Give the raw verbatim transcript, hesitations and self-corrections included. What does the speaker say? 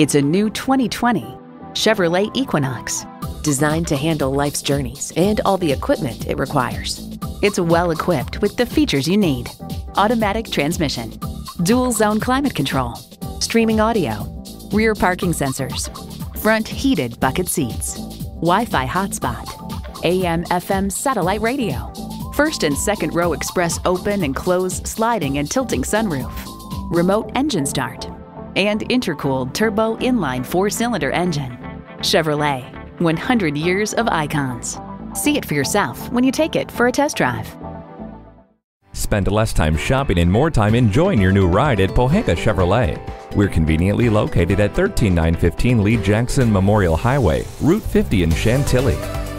It's a new twenty twenty Chevrolet Equinox, designed to handle life's journeys and all the equipment it requires. It's well equipped with the features you need: automatic transmission, dual zone climate control, streaming audio, rear parking sensors, front heated bucket seats, Wi-Fi hotspot, A M F M satellite radio, first and second row express open and close sliding and tilting sunroof, remote engine start, and intercooled turbo inline four-cylinder engine. Chevrolet, one hundred years of icons. See it for yourself when you take it for a test drive. Spend less time shopping and more time enjoying your new ride at Pohanka Chevrolet. We're conveniently located at one three nine one five Lee Jackson Memorial Highway, Route fifty in Chantilly.